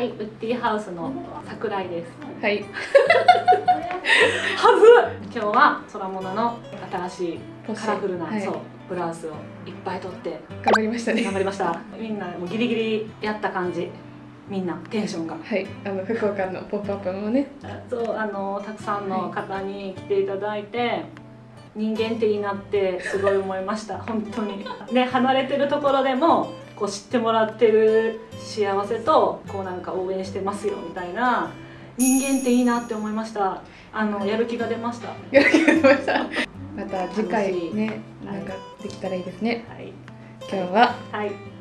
はい、ウッディハウスの桜井です。はいはず今日は空ものの新しいカラフルな、はい、そうブラウスをいっぱい取って頑張りましたね。頑張りました。みんなもうギリギリやった感じ。みんなテンションが、はい、福岡のポップアップもね、そうたくさんの方に来ていただいて、はい、人間っていいなってすごい思いました本当にね、離れてるところでもこう知ってもらってる幸せと、こうなんか応援してますよみたいな、人間っていいなって思いました。やる気が出ました。やる気が出ました。また次回ね、なんかできたらいいですね。はい、今日は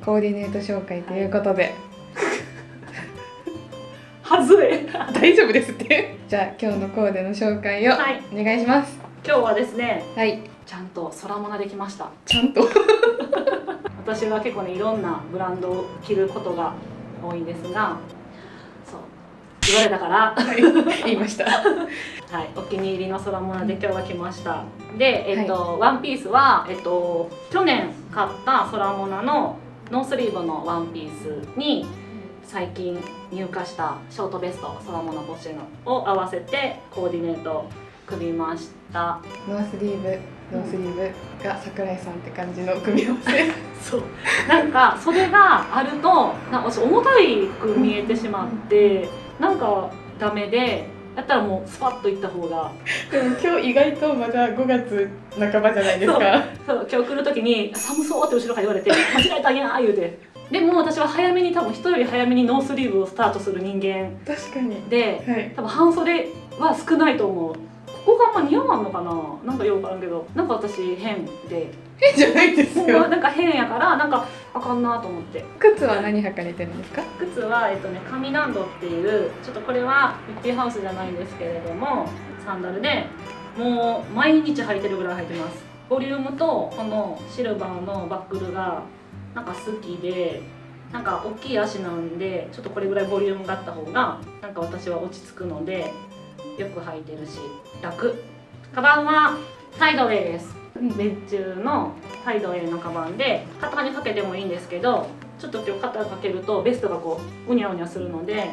コーディネート紹介ということで、はいはずい大丈夫ですってじゃあ今日のコーデの紹介をお願いします。はい、今日はですね、はい、ちゃんと空ものできました。ちゃんと私は結構ね、いろんなブランドを着ることが多いんですが、そう言われたから、はい、言いましたはい、お気に入りの空もので今日は来ました。で、はい、ワンピースは、去年買った空もののノースリーブのワンピースに最近入荷したショートベスト空ものポシェのを合わせてコーディネートを組みました。ノースリーブが桜井さんって感じの組み合わせそうなんかそれがあると私重たく見えてしまってなんかダメで、だったらもうスパッといった方が。でも今日意外とまだ5月半ばじゃないですかそう今日来る時に「寒そう」って後ろから言われて「間違えたげな」言うて。でも私は早めに、多分人より早めにノースリーブをスタートする人間で、はい、多分半袖は少ないと思う。ここがあんま似合わんのかな、なんかよくわからんけど、なんか私変で。変じゃないですよ。なんか変やからなんかあかんなと思って。靴は何履かれてるんですか？靴はカミナンドっていう、ちょっとこれはウッディハウスじゃないんですけれども、サンダルでもう毎日履いてるぐらい履いてます。ボリュームとこのシルバーのバックルがなんか好きで、なんか大きい足なんで、ちょっとこれぐらいボリュームがあった方がなんか私は落ち着くのでよく履いてるし楽。カバンはタイドウェイです。別注のタイドウェイのカバンで、肩にかけてもいいんですけど、ちょっと今日肩かけるとベストがこううにゃうにゃするので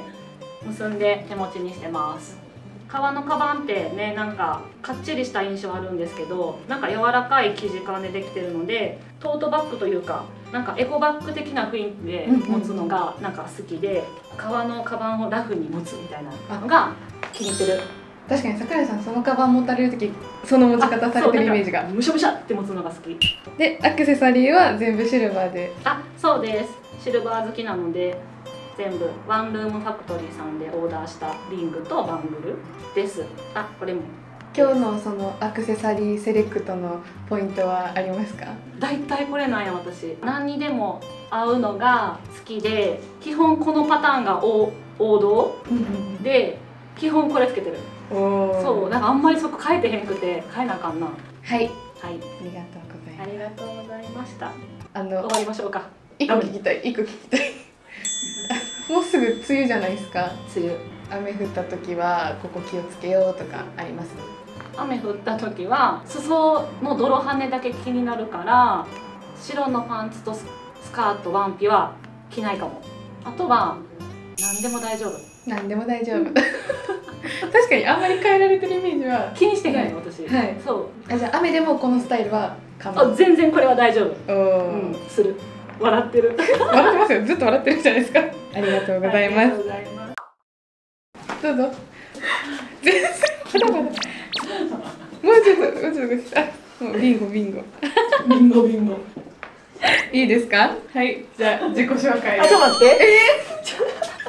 結んで手持ちにしてます。革のカバンってね、なんかかっちりした印象あるんですけど、なんか柔らかい生地感でできてるので、トートバッグというか、なんかエコバッグ的な雰囲気で持つのがなんか好きで、革のカバンをラフに持つみたいなのが気に入ってる。確かに桜井さん、そのカバン持たれる時その持ち方されてるイメージが、むしゃむしゃって持つのが好きで、アクセサリーは全部シルバーで。あ、そうです、シルバー好きなので全部ワンルームファクトリーさんでオーダーしたリングとバングルです。あ、これも今日のそのアクセサリーセレクトのポイントはありますか？だいたいこれなんや、私何にでも合うのが好きで、基本このパターンが王道で基本これつけてるそう、なんかあんまりそこ変えてへんくて、変えなあかんな。はい、はい、ありがとうございます。ありがとうございました。終わりましょうか。一個聞きたい、一個聞きたいもうすぐ梅雨じゃないですか。梅雨、雨降った時はここ気をつけようとかあります？雨降った時は裾の泥はねだけ気になるから、白のパンツとスカート、ワンピは着ないかも。あとは何でも大丈夫。何でも大丈夫確かにあんまり変えられてるイメージは気にしてないの、私。はい、そう。あ、じゃあ雨でもこのスタイルはかまう？全然これは大丈夫。うん、する。笑ってる笑ってますよ、ずっと笑ってるじゃないですか。ありがとうございます。どうぞ。全然もうちょっともうビンゴいいですか？はい、じゃあ自己紹介。あ、ちょっと待っ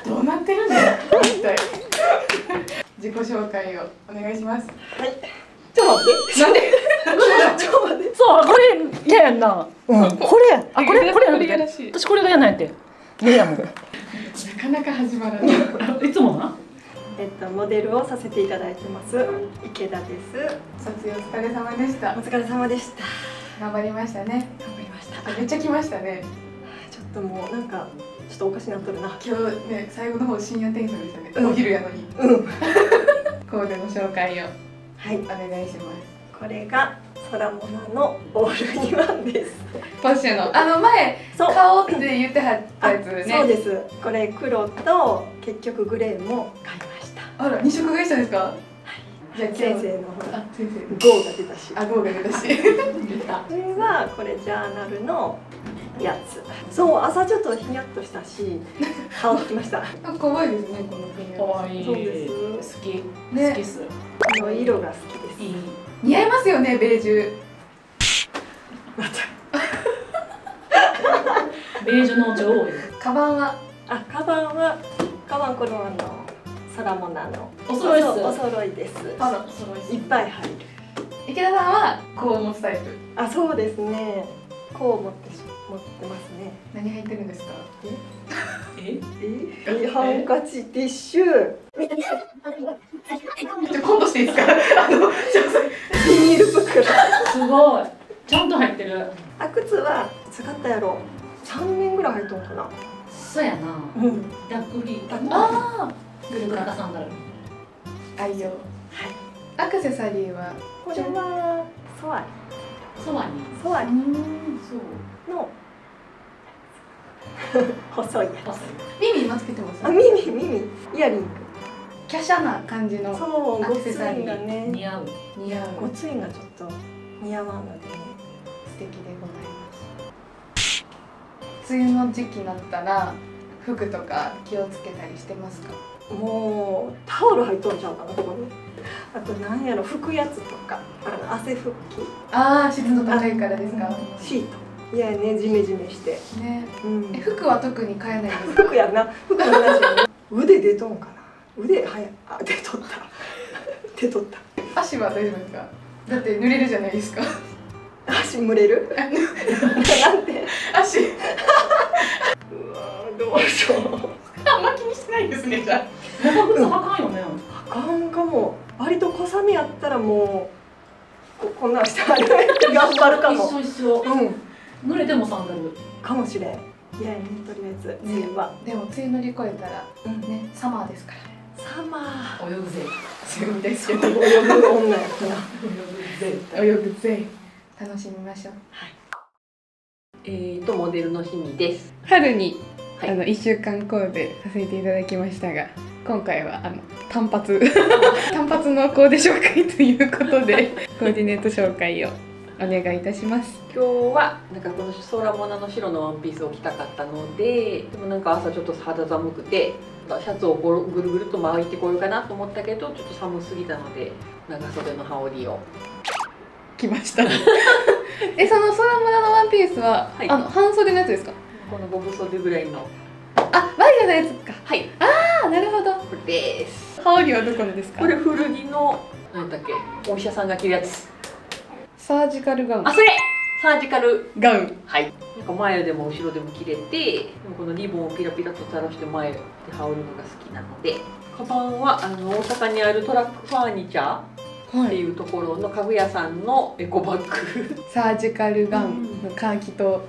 て、どうなってるんだよ一体自己紹介をお願いします。はい、ちょっと待って、なんでちょっと待って、そう、これ嫌やんな。うん、これや、あ、これやんな。私これが嫌なんやって。嫌やもん。なかなか始まらない。いつもな。モデルをさせていただいてます池田です。卒業お疲れ様でした。お疲れ様でした。頑張りましたね。頑張りました。めっちゃ来ましたね。ちょっともうなんかちょっとおかしなっとるな。今日ね、最後の方深夜テンションでしたね。お昼やのに。コーデの紹介を、はい、お願いします。これが空物のオールインワンです。ポッシュの前顔って言ってはったやつね。そうです。これ黒と結局グレーも買いました。あら、2色買いしたんですか。じゃあ先生のほらゴーが出たし、ゴーが出たし。それはこれジャーナルのやつ。そう、朝ちょっとひにゃっとしたし羽織ってきました。可愛いですね、この組み合わせ。そうです、好き、好きっす。この色が好きです。似合いますよね、ベージュ。ベージュの女王。カバンは、カバンこの空もなのお揃いです。お揃いです。あら、お揃いです。いっぱい入る。池田さんはこう持つタイプ。あ、そうですね。こう持ってますね。何入ってるんですか。え？ハンカチ、ティッシュ。コントしていいですか。ビニール袋。すごい。ちゃんと入ってる。あ、靴は使ったやろ。3年ぐらい入っとんかな。そうやな。ダックフリー。ああ。グルカンサンダル。愛用。はい。アクセサリーは。これはソワリ。ソワリ。そう。の。細い。耳今つけてます。あ、耳。イヤリング。華奢な感じのアクセサリーがね。似合う。ごついがちょっと似合わんのでね。素敵でございます。梅雨の時期になったら服とか気をつけたりしてますか。もうタオル入っとんちゃうかな、ここに。あとなんやろ、拭くやつとか、汗拭き。ああ、湿度高いからですか。シート。いやね、ジメジメして。ね。服は特に買えない。服やな。服は同じよね。腕出とんかな。腕はや、あ、出とった。出とった。足は大丈夫ですか。だって濡れるじゃないですか。足蒸れる。なんて。足。うわ、どうしよう。あんま気にしてないですね。じゃあ長靴はかんよね。はかんかも。割と小雨やったらもう こんなんして頑張るかも。一緒。うん。濡れてもサンダルかもしれん。いや、とりあえず梅雨は。でも梅雨乗り越えたらね、サマーですから。サマー。泳ぐぜ。強みですけど。泳ぐ女やったな。泳ぐぜ。楽しみましょう。はい。モデルの日々です。春に。1週間コーデさせていただきましたが、今回は単発のコーデ紹介ということでコーディネート紹介をお願いいたします。今日はなんかこの空もなの白のワンピースを着たかったので、でもなんか朝ちょっと肌寒くてシャツをぐるぐると巻いてこようかなと思ったけど、ちょっと寒すぎたので長袖の羽織を着ました。その空もなのワンピースは、はい、半袖のやつですか。このボブ袖ぐらいの。あ、ワイヤーのやつか。はい。ああ、なるほど。これです。羽織はどこのですか。これ古着の、なんだっけ、お医者さんが着るやつ。サージカルガウン。あ、それ。サージカルガウン。はい。なんか前でも後ろでも着れて、でもこのリボンをピラピラと垂らして前で羽織るのが好きなので。カバンは、大阪にあるトラックファーニチャー。っていうところの家具屋さんのエコバッグ。サージカルガンのカーキと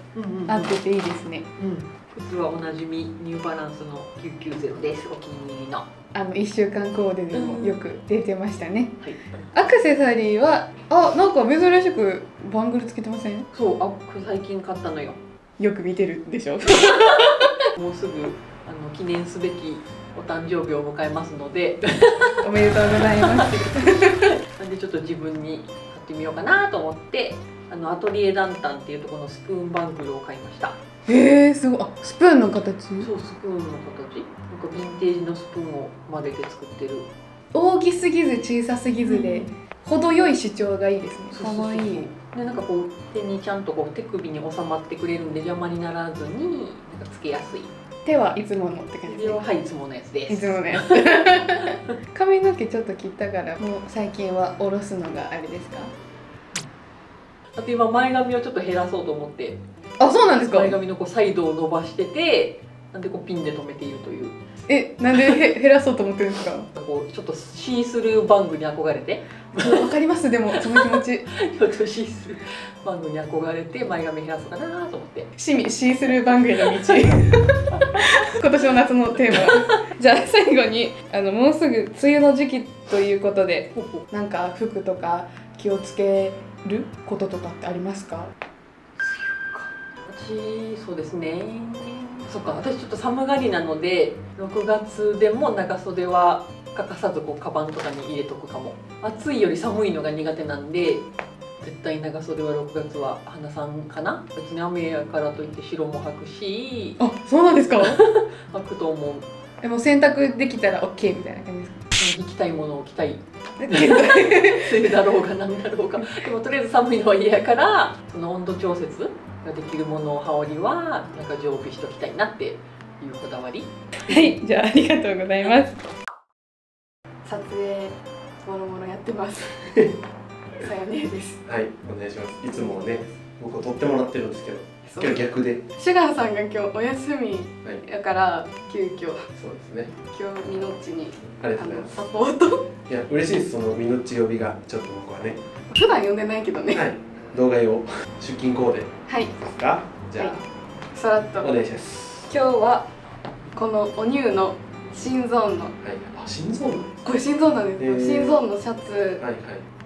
合ってていいですね。靴はおなじみニューバランスの990です。お気に入りの。1週間コーデでもよく出てましたね。はい、アクセサリーは、あ、なんか珍しくバングルつけてません？そう、最近買ったのよ。よく見てるでしょ。もうすぐ記念すべきお誕生日を迎えますので。おめでとうございます。なんでちょっと自分に買ってみようかなと思って、アトリエダンタンっていうところのスプーンバングルを買いました。へえ、すごい。あ、スプーンの形？そう、スプーンの形。なんかヴィンテージのスプーンをまでで作ってる。大きすぎず小さすぎずで、程よい主張がいいですね。可愛い。で、なんかこう手にちゃんとこう手首に収まってくれるんで邪魔にならずに、なんかつけやすい。手はいつものって感じです。はい、いつものやつです。いつものやつ。髪の毛ちょっと切ったから、もう最近は下ろすのがあれですか。あと今前髪をちょっと減らそうと思って。あ、そうなんですか。前髪のこうサイドを伸ばしてて、なんでこうピンで留めているという。なんで減らそうと思ってるんですか。こうちょっとシースルーバングに憧れて。わかります。でもその気持ち。ちょっとシースルーバングに憧れて前髪減らすかなと思って。シースルーバングへの道。今年の夏のテーマ。じゃあ最後にもうすぐ梅雨の時期ということで、なんか服とか気をつけることとかってありますか？そうですね。そっか、私ちょっと寒がりなので6月でも長袖は欠かさずこうカバンとかに入れとくかも。暑いより寒いのが苦手なんで絶対長袖は6月は花さんかな。別に雨やからといって白も履くし。あ、そうなんですか。履くと思う。でも洗濯できたら OK みたいな感じですか？行きたいものを着たい。せいだろうが何だろうが。でもとりあえず寒いのは嫌やからその温度調節ができるものを羽織はなんか常備しときたいなっていうこだわり。はい、じゃあありがとうございます。撮影もろもろやってます。さやねえです。はい、お願いします。いつもね、僕を撮ってもらってるんですけど、今日逆で。シュガーさんが今日お休みだから急遽。そうですね。今日みのっちにサポート。いや嬉しいです。そのみのっち呼びがちょっと僕はね。普段呼んでないけどね。はい。動画を出勤コーデですか？じゃあさらっとお願いします。今日はこのおニューの新ゾーンの、新ゾーンこれ新ゾーンなんですよ。新ゾーンのシャツ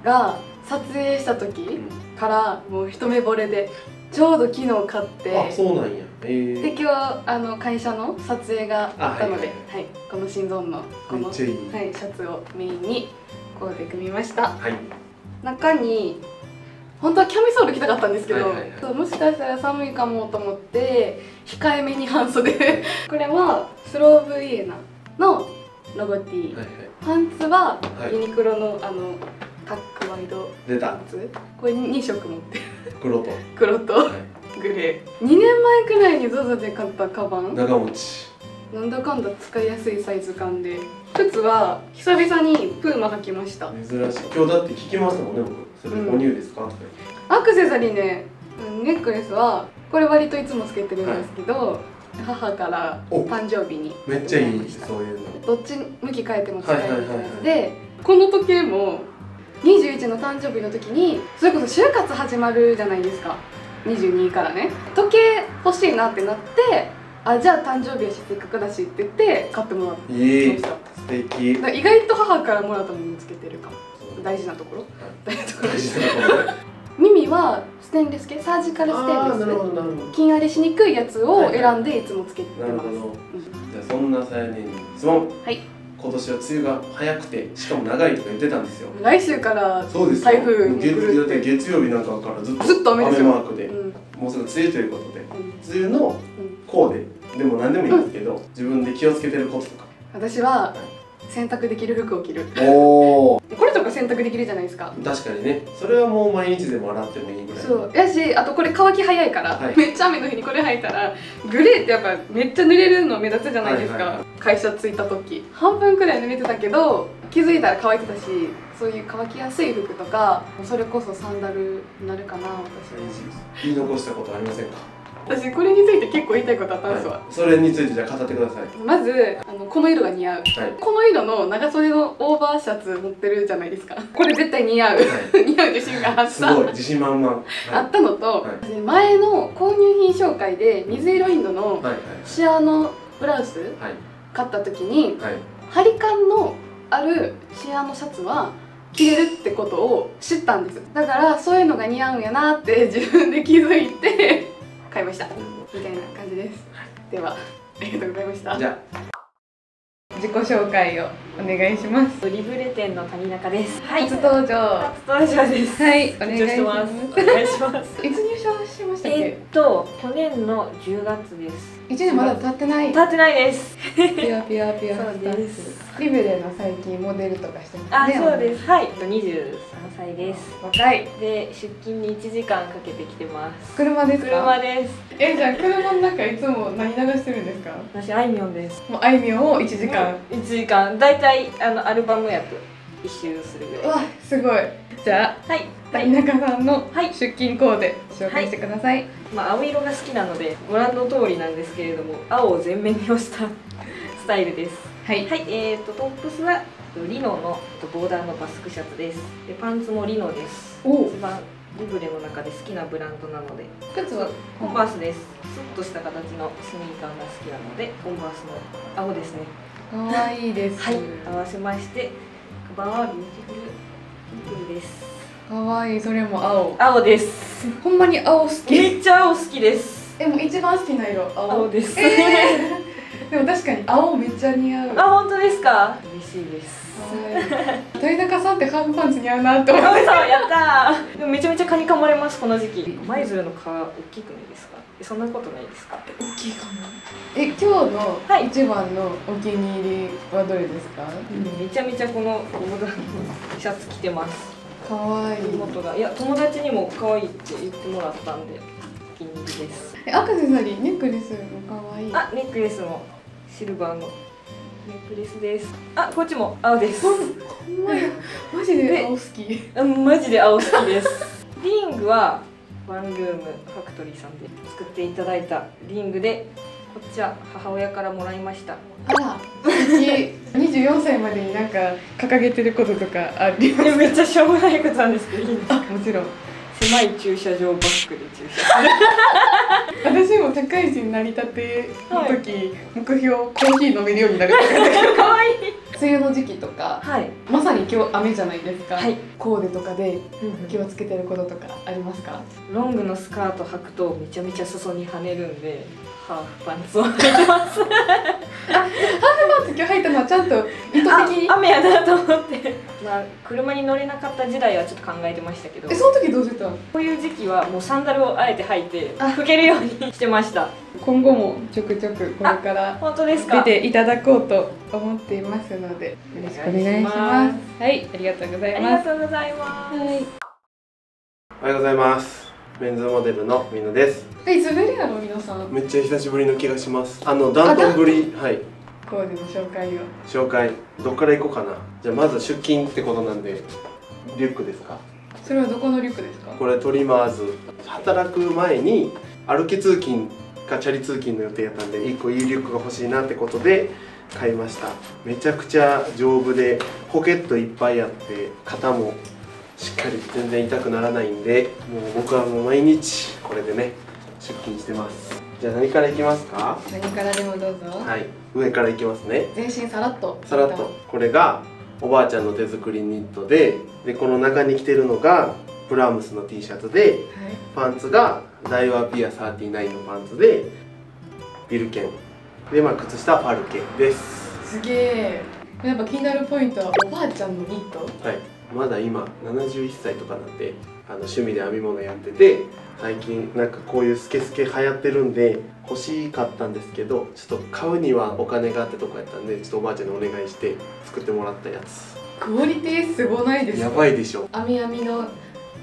が撮影した時からもう一目惚れで、ちょうど昨日買って。あ、そうなんや。で今日会社の撮影があったのでこの新ゾーンのこのシャツをメインにコーデ組みました。中に本当はキャミソール着たかったんですけど、もしかしたら寒いかもと思って控えめに半袖これはスローブイエナのロゴ T、 パンツはユニクロのタックワイドパンツ。これ2色持ってる。黒とグレー。2年前くらいに ZOZO で買ったカバン、長持ち、なんだかんだ使いやすいサイズ感で。靴は久々にプーマ履きました。珍しい。今日だって聞きましたもんね僕。それお乳ですか？アクセサリーね、ネックレスはこれ割といつもつけてるんですけど、母から誕生日にめっちゃいい。そういうのどっち向き変えても使えるで、この時計も21の誕生日の時にそれこそ就活始まるじゃないですか。22からね、時計欲しいなってなって、あ、じゃあ誕生日はせっかくだしって言って買ってもらってました。素敵。意外と母からもらったものつけてるかも。大事なところ。耳はステンレス系、サージカルステンレス、金荒れしにくいやつを選んでいつもつけてます。じゃあそんなさやねに質問。はい。今年は梅雨が早くてしかも長いとか言ってたんですよ。来週から台風に来るって。月曜日なんかからずっと雨マークで、もうすぐ梅雨ということで、梅雨のコーデでも何でもいいんですけど、自分で気をつけてることとか。私は洗濯できる服を着る。おお。これとか洗濯できるじゃないですか。確かにね。それはもう毎日でも洗ってもいいぐらい。そう。やし、あとこれ乾き早いから、めっちゃ雨の日にこれ履いたら、グレーってやっぱめっちゃ濡れるの目立つじゃないですか。会社着いた時、半分くらい濡れてたけど、気づいたら乾いてたし、そういう乾きやすい服とか、それこそサンダルになるかな私。言い残したことありませんか？私これについて結構言いたいことあったんですわ。それについてじゃあ語ってください。まずこの色が似合う。この色の長袖のオーバーシャツ持ってるじゃないですか。これ絶対似合う。似合う自信があった。すごい自信満々あったのと、前の購入品紹介で水色インドのシアーのブラウス買った時に、ハリカンのあるシアーのシャツは着れるってことを知ったんです。だからそういうのが似合うんやなって自分で気づいて買いましたみたいな感じです。ではありがとうございました。じゃあ自己紹介をお願いします。リブレ店の谷中です。はい。初登場です。はい。お願いします。お願いします。いつ入社しましたっけ？去年の10月です。1年まだ経ってない。経ってないです。ピア。そうです。リブレの最近モデルとかしてますね。あ、そうです。はい。23歳です。若い。で出勤に1時間かけてきてます。車ですか？車です。じゃあ車の中いつも何流してるんですか？私あいみょんです。もうあいみょんを1時間だいたいアルバムやと一周するぐらい。わ、すごい。じゃあ谷中さんの出勤コーデ紹介してください。まあ青色が好きなのでご覧の通りなんですけれども、青を全面に押したスタイルです。はい、トップスはリノのボーダーのバスクシャツです。でパンツもリノです。一番リブレの中で好きなブランドなので。靴はコンバースです。スッとした形のスニーカーが好きなのでコンバースの青ですね。可愛いです。はい、合わせましてカバンはビューティフルです。可愛い。それも青。青です。ほんまに青好き。めっちゃ青好きです。もう一番好きな色青です。でも確かに青めっちゃ似合う。あ、本当ですか。嬉しいです。鳥高さんってハーフパンツ似合うなと思って。やった。でもめちゃめちゃ蚊に噛まれますこの時期。舞鶴の蚊大きくないですか。そんなことないですか。大きいかも。今日の一番のお気に入りはどれですか。めちゃめちゃこのゴムのシャツ着てます。可愛い。妹がいや友達にも可愛いって言ってもらったんでお気に入りです。アクセサリーネックレスも可愛い。あ、ネックレスもシルバーの。ネックレスです。あ、こっちも青です。マジで青好き。マジで青好きです。リングはワンルームファクトリーさんで作っていただいたリングで、こっちは母親からもらいました。あら、24歳までになんか掲げてることとかありますか？めっちゃしょうもないことなんですけどいいんですか？もちろん。狭い駐車場バックで駐車私も社会人成り立ての時、目標コーヒー飲めるようになるとかかわいい。梅雨の時期とか、まさに今日雨じゃないですか、コーデとかで気をつけてることとかありますか？ロングのスカート履くとめちゃめちゃ裾に跳ねるんでハーフパンツを履いてます。ハーフパンツ今日履いたのはちゃんと意図的に雨やなと思ってまあ車に乗れなかった時代はちょっと考えてましたけど、その時どうしてたの？こういう時期はもうサンダルをあえて履いて拭けるようにしてました。今後もちょくちょくこれから出ていただこうと思っていますのでよろしくお願いします。はい、ありがとうございます。ありがとうございます。おはようございます。メンズモデルのみのです。ずぶりやろみのさん。めっちゃ久しぶりの気がします。ダントンぶり、コーデの紹介を。紹介、どっから行こうかな。じゃあまず出勤ってことなんで、リュックですか。それはどこのリュックですか。これトリマーズ。働く前に歩き通勤かチャリ通勤の予定やったんで、一個いいリュックが欲しいなってことで買いました。めちゃくちゃ丈夫でポケットいっぱいあって肩も。しっかり全然痛くならないんで、もう僕はもう毎日これでね出勤してます。じゃあ何からいきますか。何からでもどうぞ。はい、上からいきますね。全身さらっとさらっと。これがおばあちゃんの手作りニットで、この中に着てるのがブラームスの T シャツで、パンツがダイワピア39のパンツでビルケンで、靴下パルケです。すげえ。やっぱ気になるポイントはおばあちゃんのニット。はい、まだ今71歳とかなんで、趣味で編み物やってて、最近なんかこういうスケスケ流行ってるんで欲しかったんですけど、ちょっと買うにはお金があってとこやったんで、ちょっとおばあちゃんにお願いして作ってもらったやつ。クオリティすごないですか。やばいでしょ。編みの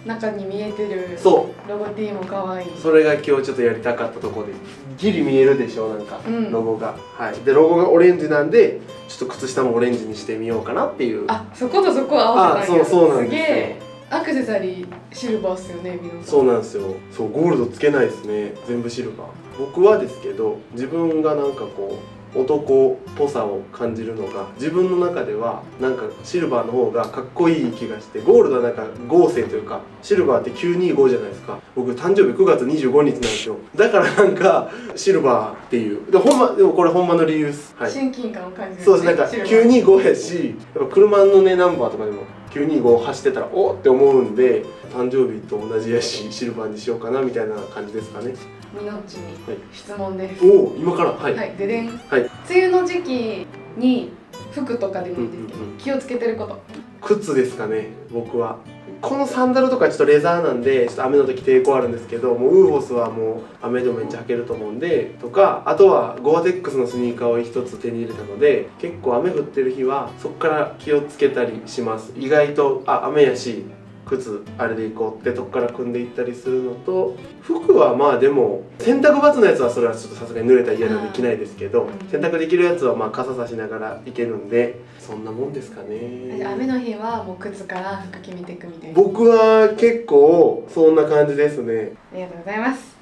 中に見えてるそうロゴ T も可愛い。それが今日ちょっとやりたかったとこで、ギリ見えるでしょなんか、ロゴが。はい、でロゴがオレンジなんで、ちょっと靴下もオレンジにしてみようかなっていう。あ、そことそこは合わせたんや。そうなんですよ。アクセサリーシルバーっすよね皆さん。そうなんですよ。そうゴールドつけないですね。全部シルバー。僕はですけど、自分がなんかこう。男っぽさを感じるのが、自分の中ではなんかシルバーの方がかっこいい気がして、ゴールドはなんか合成というか、シルバーって925じゃないですか。僕誕生日9月25日なんですよ。だからなんかシルバーっていう、でほんま、でもこれほんまの理由です。はい、親近感を感じる。そうです。なんか925やし、やっぱ車のねナンバーとかでも925走ってたらおって思うんで、誕生日と同じやしシルバーにしようかなみたいな感じですかね。みのっちに質問です。おお、今から。はい。ででん。はい。梅雨の時期に服とかでもいいですけど、気をつけてること。靴ですかね。僕はこのサンダルとかちょっとレザーなんで、ちょっと雨の時抵抗あるんですけど、もうウーホスはもう雨でもめっちゃ履けると思うんでとか、あとはゴアテックスのスニーカーを一つ手に入れたので、結構雨降ってる日はそこから気をつけたりします。意外と雨やし。靴あれでいこうってとこから組んでいったりするのと、服はまあでも洗濯バツのやつはそれはちょっとさすがに濡れたら嫌なんで着ないですけど、洗濯できるやつはまあ傘さしながらいけるんで、そんなもんですかね。雨の日はもう靴から服決めていくみたいな。僕は結構そんな感じですね。ありがとうございます。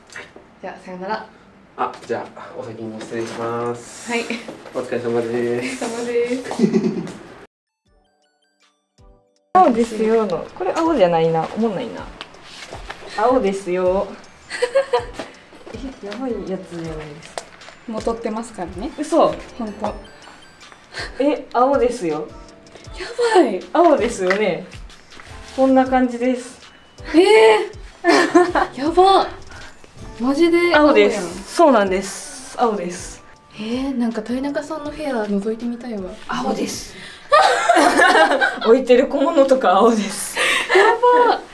じゃあさよなら。あ、じゃあお先に失礼します。はい、お疲れ様です。お疲れ様です。青ですよの、これ青じゃないな、おもんないな。青ですよ。やばいやつじゃないですか。もう撮ってますからね。嘘。本当。青ですよ。やばい。青ですよね。こんな感じです。やば、マジで青です。そうなんです、青です。なんか豊中さんの部屋覗いてみたいわ。青です。置いてる小物とか青です。やば。